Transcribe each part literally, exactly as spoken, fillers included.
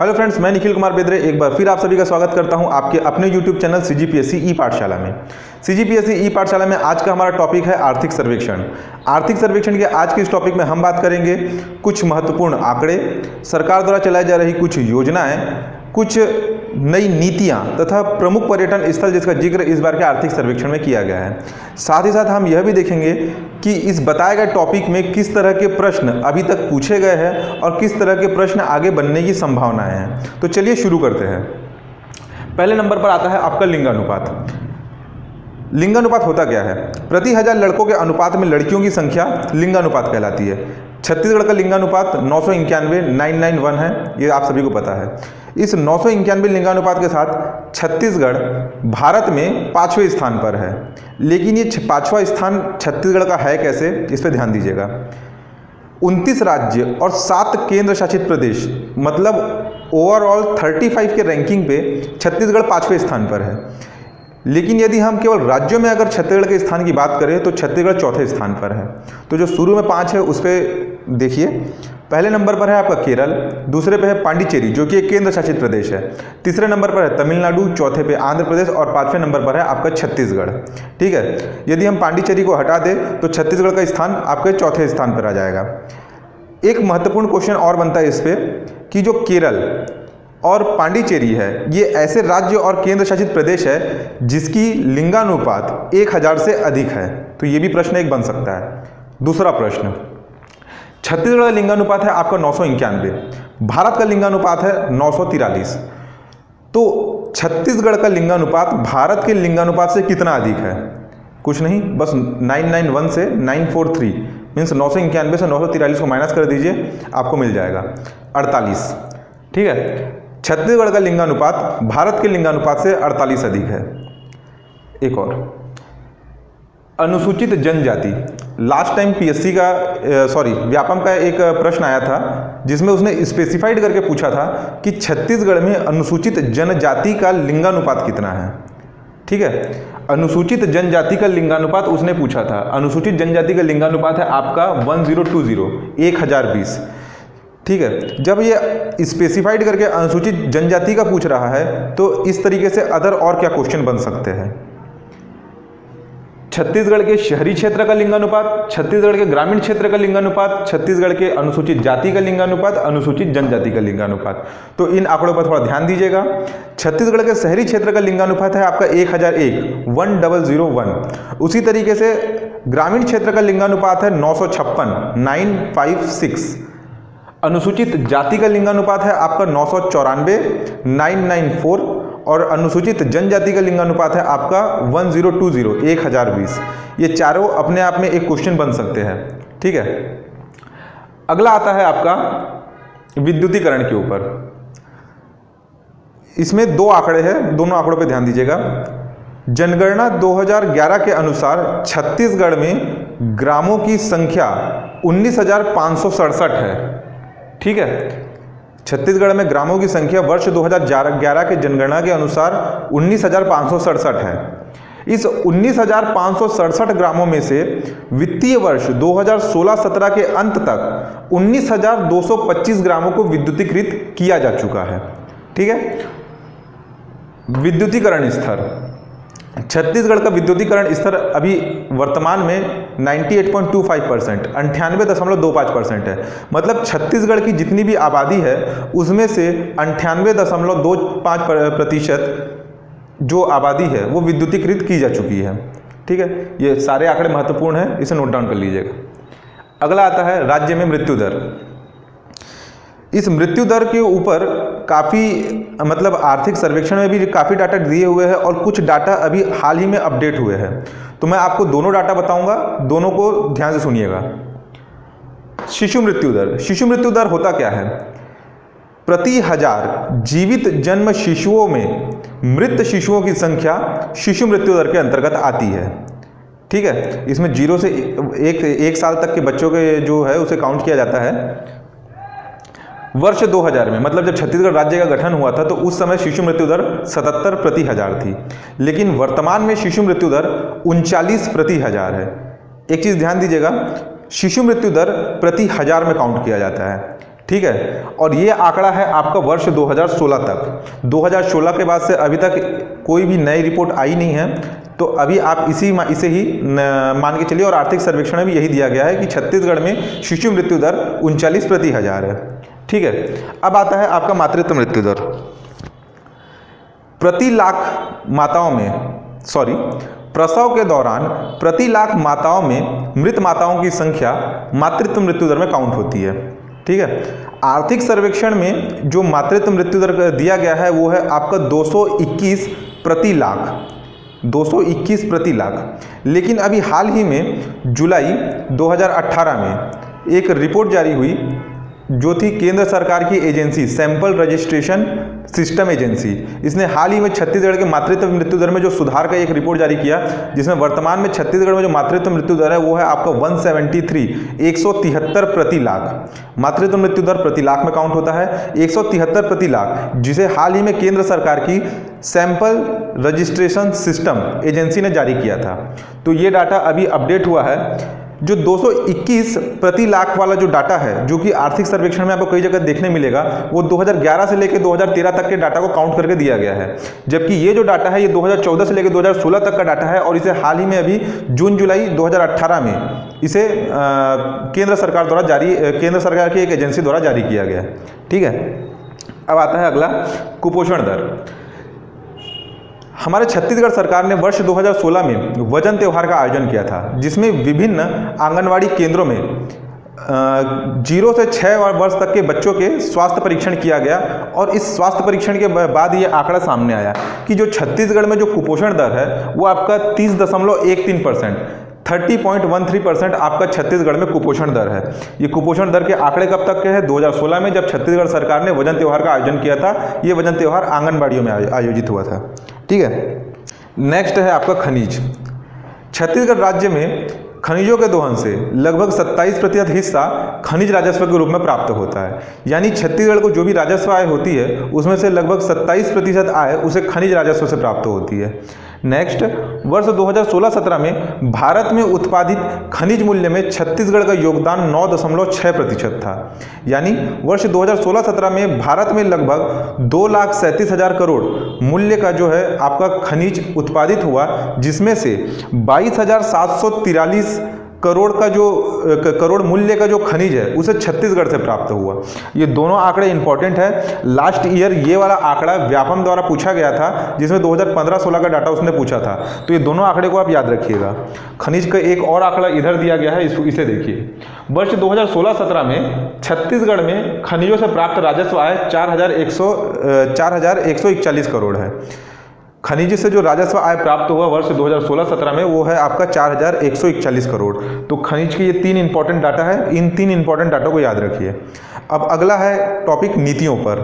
Hello friends, मैं निखिल कुमार बेदरे एक बार फिर आप सभी का स्वागत करता हूं आपके अपने यूट्यूब चैनल सीजीपीएसई पाठशाला में। सीजीपीएसई पाठशाला में आज का हमारा टॉपिक है आर्थिक सर्वेक्षण। आर्थिक सर्वेक्षण के आज के इस टॉपिक में हम बात करेंगे कुछ महत्वपूर्ण आंकड़े, सरकार द्वारा चलाई जा रही कुछ योजनाएँ, कुछ नई नीतियां तथा प्रमुख पर्यटन स्थल जिसका जिक्र इस बार के आर्थिक सर्वेक्षण में किया गया है। साथ ही साथ हम यह भी देखेंगे कि इस बताए गए टॉपिक में किस तरह के प्रश्न अभी तक पूछे गए हैं और किस तरह के प्रश्न आगे बनने की संभावनाएं हैं। तो चलिए शुरू करते हैं। पहले नंबर पर आता है आपका लिंगानुपात। लिंगानुपात होता क्या है? प्रति हजार लड़कों के अनुपात में लड़कियों की संख्या लिंगानुपात कहलाती है। छत्तीसगढ़ का लिंगानुपात नौ सौ इक्यानवे नाइन नाइन वन है, ये आप सभी को पता है। इस नौ सौ इक्यानवे लिंगानुपात के साथ छत्तीसगढ़ भारत में पाँचवें स्थान पर है। लेकिन ये पाँचवा स्थान छत्तीसगढ़ का है कैसे, इस पर ध्यान दीजिएगा। उनतीस राज्य और सात केंद्र शासित प्रदेश, मतलब ओवरऑल पैंतीस के रैंकिंग पे छत्तीसगढ़ पाँचवें स्थान पर है। लेकिन यदि हम केवल राज्यों में अगर छत्तीसगढ़ के स्थान की बात करें तो छत्तीसगढ़ चौथे स्थान पर है। तो जो शुरू में पाँच है उस पर देखिए। पहले नंबर पर है आपका केरल, दूसरे पे है पांडिचेरी जो कि एक केंद्र शासित प्रदेश है, तीसरे नंबर पर है तमिलनाडु, चौथे पे आंध्र प्रदेश और पाँचवें नंबर पर है आपका छत्तीसगढ़। ठीक है, यदि हम पांडिचेरी को हटा दें तो छत्तीसगढ़ का स्थान आपके चौथे स्थान पर आ जाएगा। एक महत्वपूर्ण क्वेश्चन और बनता है इस पर कि जो केरल और पांडिचेरी है ये ऐसे राज्य और केंद्र शासित प्रदेश है जिसकी लिंगानुपात एक हज़ार से अधिक है, तो ये भी प्रश्न एक बन सकता है। दूसरा प्रश्न, छत्तीसगढ़ का लिंगानुपात है आपका नौ सौ इक्यानवे, भारत का लिंगानुपात है नौ सौ तिरालीस। तो छत्तीसगढ़ का लिंगानुपात भारत के लिंगानुपात से कितना अधिक है? कुछ नहीं, बस नौ सौ इक्यानवे से नौ सौ तैंतालीस मीन्स नौ सौ इक्यानवे से नौ सौ तिरालीस को माइनस कर दीजिए, आपको मिल जाएगा अड़तालीस। ठीक है, छत्तीसगढ़ का लिंगानुपात भारत के लिंगानुपात से अड़तालीस अधिक है। एक और, अनुसूचित जनजाति। लास्ट टाइम पीएससी का सॉरी व्यापम का एक प्रश्न आया था जिसमें उसने स्पेसिफाइड करके पूछा था कि छत्तीसगढ़ में अनुसूचित जनजाति का लिंगानुपात कितना है। ठीक है, अनुसूचित जनजाति का लिंगानुपात उसने पूछा था। अनुसूचित जनजाति का लिंगानुपात है आपका वन ज़ीरो टू ज़ीरो, एक हज़ार बीस। ठीक है, जब ये स्पेसिफाइड करके अनुसूचित जनजाति का पूछ रहा है तो इस तरीके से अदर और क्या क्वेश्चन बन सकते हैं। छत्तीसगढ़ के शहरी क्षेत्र का लिंगानुपात, छत्तीसगढ़ के ग्रामीण क्षेत्र का लिंगानुपात, छत्तीसगढ़ के अनुसूचित जाति का लिंगानुपात, अनुसूचित जनजाति का लिंगानुपात, तो इन आंकड़ों पर थोड़ा ध्यान दीजिएगा। छत्तीसगढ़ के शहरी क्षेत्र का लिंगानुपात है आपका एक हज़ार एक, वन थाउज़ेंड वन। उसी तरीके से ग्रामीण क्षेत्र का लिंगानुपात है नौ सौ छप्पन, नाइन फाइव सिक्स। अनुसूचित जाति का लिंगानुपात है आपका नौ सौ चौरानवे, नाइन नाइन फोर। और अनुसूचित जनजाति का लिंगानुपात है आपका वन ज़ीरो टू ज़ीरो, एक हज़ार बीस। ये चारों अपने आप में एक क्वेश्चन बन सकते हैं। ठीक है, अगला आता है आपका विद्युतीकरण के ऊपर। इसमें दो आंकड़े हैं, दोनों आंकड़ों पे ध्यान दीजिएगा। जनगणना दो हज़ार ग्यारह के अनुसार छत्तीसगढ़ में ग्रामों की संख्या उन्नीस हजार पाँच सौ सड़सठ है। ठीक है, छत्तीसगढ़ में ग्रामों की संख्या वर्ष दो हज़ार ग्यारह के जनगणना के अनुसार उन्नीस हजार पाँच सौ सड़सठ है। इस उन्नीस हजार पाँच सौ सड़सठ ग्रामों में से वित्तीय वर्ष दो हज़ार सोलह सत्रह के अंत तक उन्नीस हजार दो सौ पच्चीस ग्रामों को विद्युतीकृत किया जा चुका है। ठीक है, विद्युतीकरण स्तर, छत्तीसगढ़ का विद्युतीकरण स्तर अभी वर्तमान में अट्ठानवे दशमलव दो पाँच परसेंट, अंठानवे दशमलव दो पाँच परसेंट है। मतलब छत्तीसगढ़ की जितनी भी आबादी है उसमें से अंठानवे दशमलव दो पाँच प्रतिशत जो आबादी है वो विद्युतीकृत की जा चुकी है। ठीक है, ये सारे आंकड़े महत्वपूर्ण हैं, इसे नोट डाउन कर लीजिएगा। अगला आता है राज्य में मृत्यु दर। इस मृत्यु दर के ऊपर काफ़ी मतलब आर्थिक सर्वेक्षण में भी काफ़ी डाटा दिए हुए हैं और कुछ डाटा अभी हाल ही में अपडेट हुए हैं, तो मैं आपको दोनों डाटा बताऊंगा, दोनों को ध्यान से सुनिएगा। शिशु मृत्यु दर, शिशु मृत्यु दर होता क्या है? प्रति हजार जीवित जन्म शिशुओं में मृत शिशुओं की संख्या शिशु मृत्यु दर के अंतर्गत आती है। ठीक है, इसमें जीरो से एक, एक साल तक के बच्चों के जो है उसे काउंट किया जाता है। वर्ष दो हज़ार में, मतलब जब छत्तीसगढ़ राज्य का गठन हुआ था तो उस समय शिशु मृत्यु दर सतहत्तर प्रति हजार थी, लेकिन वर्तमान में शिशु मृत्यु दर उनचालीस प्रति हजार है। एक चीज़ ध्यान दीजिएगा, शिशु मृत्यु दर प्रति हजार में काउंट किया जाता है। ठीक है। और ये आंकड़ा है आपका वर्ष दो हज़ार सोलह तक। दो हज़ार सोलह के बाद से अभी तक कोई भी नई रिपोर्ट आई नहीं है, तो अभी आप इसी इसे ही मान के चलिए। और आर्थिक सर्वेक्षण में भी यही दिया गया है कि छत्तीसगढ़ में शिशु मृत्यु दर उनचालीस प्रति हज़ार है, ठीक है। अब आता है आपका मातृत्व मृत्यु दर। प्रति लाख माताओं में सॉरी प्रसव के दौरान प्रति लाख माताओं में मृत माताओं की संख्या मातृत्व मृत्यु दर में काउंट होती है, ठीक है। आर्थिक सर्वेक्षण में जो मातृत्व मृत्यु दर दिया गया है वो है आपका दो सौ इक्कीस प्रति लाख, दो सौ इक्कीस प्रति लाख। लेकिन अभी हाल ही में जुलाई दो हज़ार अठारह में एक रिपोर्ट जारी हुई जो थी केंद्र सरकार की agency sample registration system agency. इसने हाल ही में छत्तीसगढ़ के मातृत्व मृत्यु दर में जो सुधार का एक रिपोर्ट जारी किया, जिसमें वर्तमान में छत्तीसगढ़ में जो मातृत्व मृत्यु दर है वो है आपका एक सौ तिहत्तर एक सौ तिहत्तर प्रति लाख। मातृत्व मृत्यु दर प्रति लाख में काउंट होता है एक सौ तिहत्तर प्रति लाख, जिसे हाल ही में केंद्र सरकार की सैंपल रजिस्ट्रेशन सिस्टम एजेंसी ने जारी किया था। तो ये डाटा अभी अपडेट हुआ है। जो दो सौ इक्कीस प्रति लाख वाला जो डाटा है, जो कि आर्थिक सर्वेक्षण में आपको कई जगह देखने मिलेगा, वो दो हज़ार ग्यारह से लेकर दो हज़ार तेरह तक के डाटा को काउंट करके दिया गया है। जबकि ये जो डाटा है ये दो हज़ार चौदह से लेकर दो हज़ार सोलह तक का डाटा है और इसे हाल ही में अभी जून जुलाई दो हज़ार अठारह में इसे आ, केंद्र सरकार द्वारा जारी केंद्र सरकार की एक एजेंसी द्वारा जारी किया गया है, ठीक है। अब आता है अगला कुपोषण दर। हमारे छत्तीसगढ़ सरकार ने वर्ष दो हज़ार सोलह में वजन त्यौहार का आयोजन किया था, जिसमें विभिन्न आंगनवाड़ी केंद्रों में जीरो से छः वर्ष तक के बच्चों के स्वास्थ्य परीक्षण किया गया। और इस स्वास्थ्य परीक्षण के बाद ये आंकड़ा सामने आया कि जो छत्तीसगढ़ में जो कुपोषण दर है वो आपका तीस दशमलव एक तीन परसेंट तीस पॉइंट एक तीन परसेंट आपका छत्तीसगढ़ में कुपोषण दर है। ये कुपोषण दर के आंकड़े कब तक के हैं? दो हज़ार सोलह में, जब छत्तीसगढ़ सरकार ने वजन त्यौहार का आयोजन किया था। ये वजन त्यौहार आंगनबाड़ियों में आयोजित हुआ था, ठीक है। नेक्स्ट है आपका खनिज। छत्तीसगढ़ राज्य में खनिजों के दोहन से लगभग सत्ताईस प्रतिशत हिस्सा खनिज राजस्व के रूप में प्राप्त होता है, यानी छत्तीसगढ़ को जो भी राजस्व आय होती है उसमें से लगभग सत्ताईस प्रतिशत आय उसे खनिज राजस्व से प्राप्त होती है। नेक्स्ट, वर्ष दो हज़ार सोलह सत्रह में भारत में उत्पादित खनिज मूल्य में छत्तीसगढ़ का योगदान नौ दशमलव छः प्रतिशत था, यानी वर्ष दो हज़ार सोलह सत्रह में भारत में लगभग दो लाख सैंतीस हज़ार करोड़ मूल्य का जो है आपका खनिज उत्पादित हुआ, जिसमें से बाईस हज़ार सात सौ तिरालीस करोड़ का जो करोड़ मूल्य का जो खनिज है उसे छत्तीसगढ़ से प्राप्त हुआ। ये दोनों आंकड़े इंपॉर्टेंट है। लास्ट ईयर ये वाला आंकड़ा व्यापम द्वारा पूछा गया था, जिसमें दो हज़ार पंद्रह सोलह का डाटा उसने पूछा था। तो ये दोनों आंकड़े को आप याद रखिएगा। खनिज का एक और आंकड़ा इधर दिया गया है, इसको इसे देखिए। वर्ष दो हज़ार सोलह सत्रह में छत्तीसगढ़ में खनिजों से प्राप्त राजस्व आय चार हज़ार एक सौ चार हज़ार एक सौ इकतालीस करोड़ है। खनिज से जो राजस्व आय प्राप्त हुआ वर्ष दो हज़ार सोलह सत्रह में वो है आपका चार हज़ार एक सौ इकतालीस करोड़। तो खनिज के ये तीन इंपॉर्टेंट डाटा है, इन तीन इंपॉर्टेंट डाटा को याद रखिए। अब अगला है टॉपिक नीतियों पर।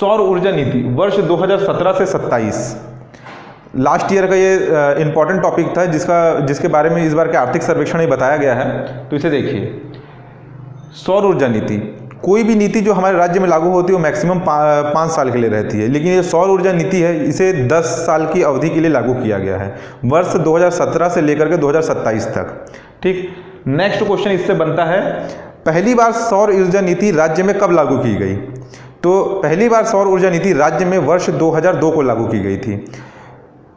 सौर ऊर्जा नीति वर्ष दो हज़ार सत्रह से सत्ताईस लास्ट ईयर का ये इंपॉर्टेंट टॉपिक था, जिसका जिसके बारे में इस बार के आर्थिक सर्वेक्षण में बताया गया है। तो इसे देखिए। सौर ऊर्जा नीति, कोई भी नीति जो हमारे राज्य में लागू होती है वो मैक्सिमम पाँच साल के लिए रहती है, लेकिन ये सौर ऊर्जा नीति है इसे दस साल की अवधि के लिए लागू किया गया है, वर्ष दो हज़ार सत्रह से लेकर के दो हज़ार सत्ताईस तक, ठीक। नेक्स्ट क्वेश्चन इससे बनता है, पहली बार सौर ऊर्जा नीति राज्य में कब लागू की गई? तो पहली बार सौर ऊर्जा नीति राज्य में वर्ष दो हज़ार दो को लागू की गई थी।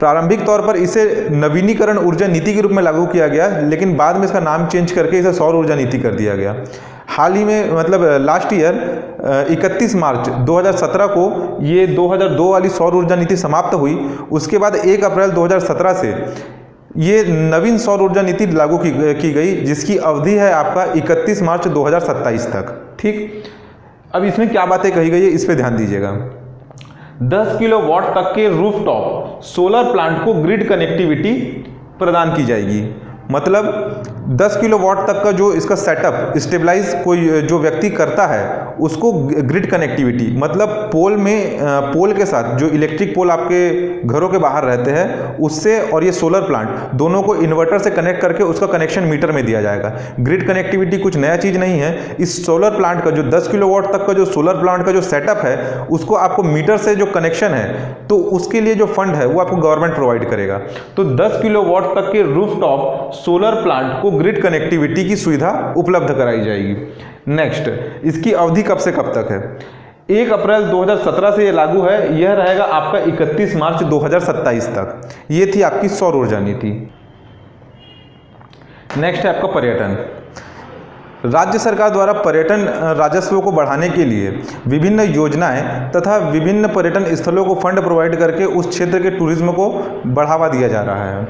प्रारंभिक तौर पर इसे नवीनीकरण ऊर्जा नीति के रूप में लागू किया गया, लेकिन बाद में इसका नाम चेंज करके इसे सौर ऊर्जा नीति कर दिया गया। हाल ही में मतलब लास्ट ईयर इकतीस मार्च दो हज़ार सत्रह को ये दो हज़ार दो वाली सौर ऊर्जा नीति समाप्त हुई। उसके बाद एक अप्रैल दो हज़ार सत्रह से ये नवीन सौर ऊर्जा नीति लागू की, की गई, जिसकी अवधि है आपका इकतीस मार्च दो हज़ार सत्ताईस तक, ठीक। अब इसमें क्या बातें कही गई है इस पर ध्यान दीजिएगा। दस किलोवाट तक के रूफटॉप सोलर प्लांट को ग्रिड कनेक्टिविटी प्रदान की जाएगी। मतलब दस किलोवाट तक का जो इसका सेटअप स्टेबलाइज कोई जो व्यक्ति करता है उसको ग्रिड कनेक्टिविटी, मतलब पोल में पोल के साथ जो इलेक्ट्रिक पोल आपके घरों के बाहर रहते हैं उससे और ये सोलर प्लांट दोनों को इन्वर्टर से कनेक्ट करके उसका कनेक्शन मीटर में दिया जाएगा। ग्रिड कनेक्टिविटी कुछ नया चीज़ नहीं है। इस सोलर प्लांट का जो दस किलोवाट तक का जो सोलर प्लांट का जो सेटअप है उसको आपको मीटर से जो कनेक्शन है तो उसके लिए जो फंड है वो आपको गवर्नमेंट प्रोवाइड करेगा। तो दस किलोवाट तक के रूफटॉप सोलर प्लांट को ग्रिड कनेक्टिविटी की सुविधा उपलब्ध कराई जाएगी। नेक्स्ट, इसकी अवधि कब से कब तक है? एक अप्रैल दो हज़ार सत्रह से ये लागू है। यह रहेगा आपका इकतीस मार्च दो हज़ार सत्ताईस तक। ये थी आपकी सौर ऊर्जा नीति। नेक्स्ट है आपका पर्यटन। राज्य सरकार द्वारा पर्यटन राजस्व को बढ़ाने के लिए विभिन्न योजनाएं तथा विभिन्न पर्यटन स्थलों को फंड प्रोवाइड करके उस क्षेत्र के टूरिज्म को बढ़ावा दिया जा रहा है।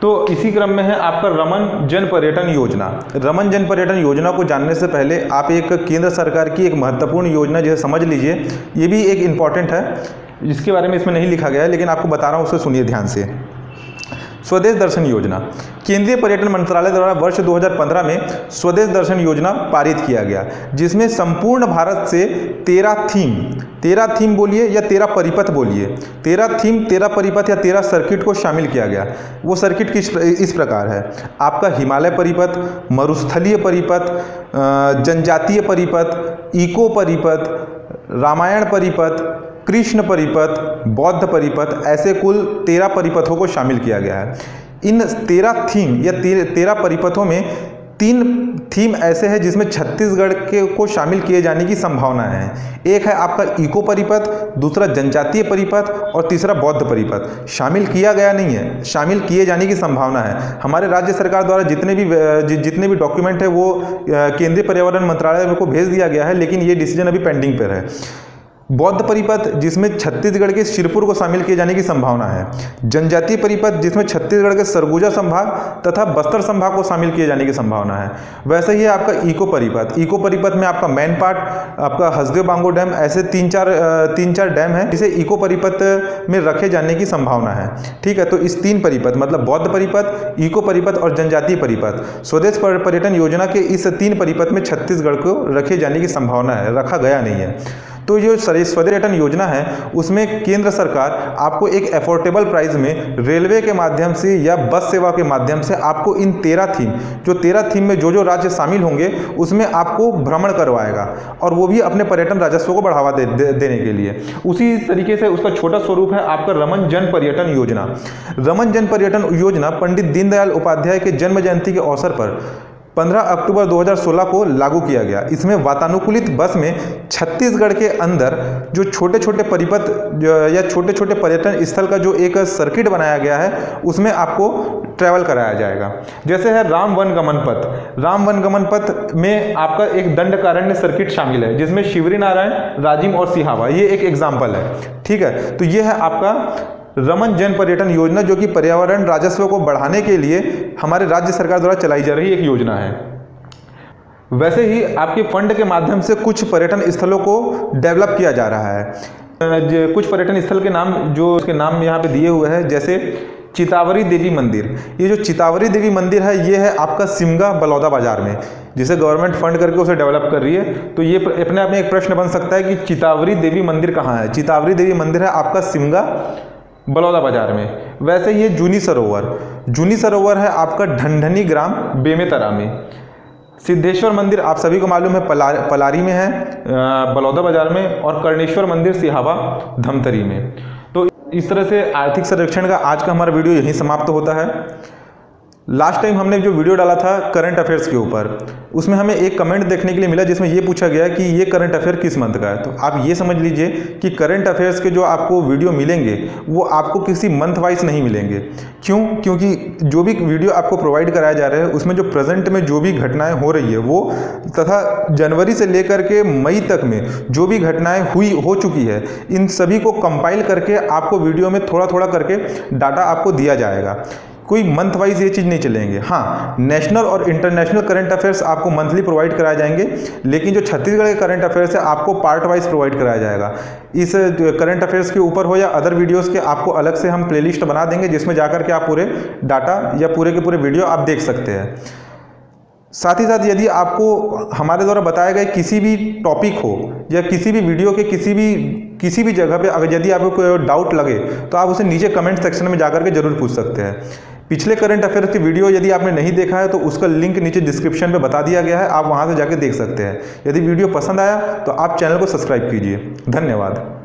तो इसी क्रम में है आपका रमन जन पर्यटन योजना। रमन जन पर्यटन योजना को जानने से पहले आप एक केंद्र सरकार की एक महत्वपूर्ण योजना जिसे समझ लीजिए, ये भी एक इम्पॉर्टेंट है, जिसके बारे में इसमें नहीं लिखा गया है लेकिन आपको बता रहा हूँ, उसे सुनिए ध्यान से। स्वदेश दर्शन योजना। केंद्रीय पर्यटन मंत्रालय द्वारा वर्ष दो हज़ार पंद्रह में स्वदेश दर्शन योजना पारित किया गया, जिसमें संपूर्ण भारत से तेरह थीम तेरह थीम बोलिए या तेरह परिपथ बोलिए तेरह थीम तेरह परिपथ या तेरह सर्किट को शामिल किया गया। वो सर्किट किस इस प्रकार है आपका हिमालय परिपथ, मरुस्थलीय परिपथ, जनजातीय परिपथ, इको परिपथ, रामायण परिपथ, कृष्ण परिपथ, बौद्ध परिपथ, ऐसे कुल तेरह परिपथों को शामिल किया गया है। इन तेरह थीम या तेरह परिपथों में तीन थीम ऐसे हैं जिसमें छत्तीसगढ़ के को शामिल किए जाने की संभावना है। एक है आपका इको परिपथ, दूसरा जनजातीय परिपथ और तीसरा बौद्ध परिपथ। शामिल किया गया नहीं है, शामिल किए जाने की संभावना है। हमारे राज्य सरकार द्वारा जितने भी जि, जितने भी डॉक्यूमेंट है वो केंद्रीय पर्यावरण मंत्रालय को भेज दिया गया है, लेकिन ये डिसीजन अभी पेंडिंग पर है। बौद्ध परिपथ जिसमें छत्तीसगढ़ के शिरपुर को शामिल किए जाने की संभावना है। जनजातीय परिपथ जिसमें छत्तीसगढ़ के सरगुजा संभाग तथा बस्तर संभाग को शामिल किए जाने की संभावना है। वैसे ही आपका इको परिपथ इको परिपथ में आपका मैन पार्ट, आपका हसदेव बांगो डैम, ऐसे तीन चार तीन चार डैम हैं जिसे इको परिपथ में रखे जाने की संभावना है। ठीक है, तो इस तीन परिपथ मतलब बौद्ध परिपथ, इको परिपथ और जनजातीय परिपथ, स्वदेश पर्यटन योजना के इस तीन परिपथ में छत्तीसगढ़ को रखे जाने की संभावना है, रखा गया नहीं है। तो जो स्वदेश पर्यटन योजना है उसमें केंद्र सरकार आपको एक अफोर्डेबल प्राइस में रेलवे के माध्यम से या बस सेवा के माध्यम से आपको इन तेरह थीम जो तेरह थीम में जो जो राज्य शामिल होंगे उसमें आपको भ्रमण करवाएगा, और वो भी अपने पर्यटन राजस्व को बढ़ावा दे, दे, देने के लिए। उसी तरीके से उसका छोटा स्वरूप है आपका रमन जन पर्यटन योजना। रमन जन पर्यटन योजना पंडित दीनदयाल उपाध्याय के जन्म जयंती के अवसर पर पंद्रह अक्टूबर दो हज़ार सोलह को लागू किया गया। इसमें वातानुकूलित बस में छत्तीसगढ़ के अंदर जो छोटे छोटे परिपथ या छोटे छोटे पर्यटन स्थल का जो एक सर्किट बनाया गया है उसमें आपको ट्रैवल कराया जाएगा। जैसे है राम वनगमन पथ। राम वनगमन पथ में आपका एक दंडकारण्य सर्किट शामिल है जिसमें शिवरीनारायण, राजिम और सिहावा, ये एक एग्जाम्पल है। ठीक है, तो ये है आपका रमन जन पर्यटन योजना जो कि पर्यावरण राजस्व को बढ़ाने के लिए हमारे राज्य सरकार द्वारा चलाई जा रही एक योजना है। वैसे ही आपके फंड के माध्यम से कुछ पर्यटन स्थलों को डेवलप किया जा रहा है। कुछ पर्यटन स्थल के नाम जो उसके नाम यहाँ पे दिए हुए हैं, जैसे चितावरी देवी मंदिर। ये जो चितावरी देवी मंदिर है ये है आपका सिमगा बलौदा बाजार में, जिसे गवर्नमेंट फंड करके उसे डेवलप कर रही है। तो ये अपने आप में एक प्रश्न बन सकता है कि चितावरी देवी मंदिर कहाँ है? चितावरी देवी मंदिर है आपका सिमगा बलौदा बाजार में। वैसे ये जूनी सरोवर जूनी सरोवर है आपका ढनढनी ग्राम बेमेतरा में। सिद्धेश्वर मंदिर आप सभी को मालूम है पलारी पलारी में है बलौदा बाजार में, और कर्णेश्वर मंदिर सिहावा धमतरी में। तो इस तरह से आर्थिक संरक्षण का आज का हमारा वीडियो यहीं समाप्त होता है। लास्ट टाइम हमने जो वीडियो डाला था करंट अफेयर्स के ऊपर, उसमें हमें एक कमेंट देखने के लिए मिला जिसमें ये पूछा गया कि ये करंट अफेयर किस मंथ का है। तो आप ये समझ लीजिए कि करंट अफेयर्स के जो आपको वीडियो मिलेंगे वो आपको किसी मंथ वाइज नहीं मिलेंगे। क्यों? क्योंकि जो भी वीडियो आपको प्रोवाइड कराया जा रहा है उसमें जो प्रेजेंट में जो भी घटनाएँ हो रही है वो तथा जनवरी से लेकर के मई तक में जो भी घटनाएँ हुई हो चुकी है इन सभी को कंपाइल करके आपको वीडियो में थोड़ा थोड़ा करके डाटा आपको दिया जाएगा। कोई मंथ वाइज ये चीज़ नहीं चलेंगे। हाँ, नेशनल और इंटरनेशनल करंट अफेयर्स आपको मंथली प्रोवाइड कराए जाएंगे, लेकिन जो छत्तीसगढ़ के करंट अफेयर्स है आपको पार्ट वाइज प्रोवाइड कराया जाएगा। इस करंट अफेयर्स के ऊपर हो या अदर वीडियोस के, आपको अलग से हम प्लेलिस्ट बना देंगे जिसमें जाकर के आप पूरे डाटा या पूरे के पूरे वीडियो आप देख सकते हैं। साथ ही साथ यदि आपको हमारे द्वारा बताए गए किसी भी टॉपिक हो या किसी भी वीडियो के किसी भी किसी भी जगह पे अगर यदि आपको कोई डाउट लगे तो आप उसे नीचे कमेंट सेक्शन में जाकर के ज़रूर पूछ सकते हैं। पिछले करंट अफेयर्स की वीडियो यदि आपने नहीं देखा है तो उसका लिंक नीचे डिस्क्रिप्शन में बता दिया गया है, आप वहाँ से जाके देख सकते हैं। यदि वीडियो पसंद आया तो आप चैनल को सब्सक्राइब कीजिए। धन्यवाद।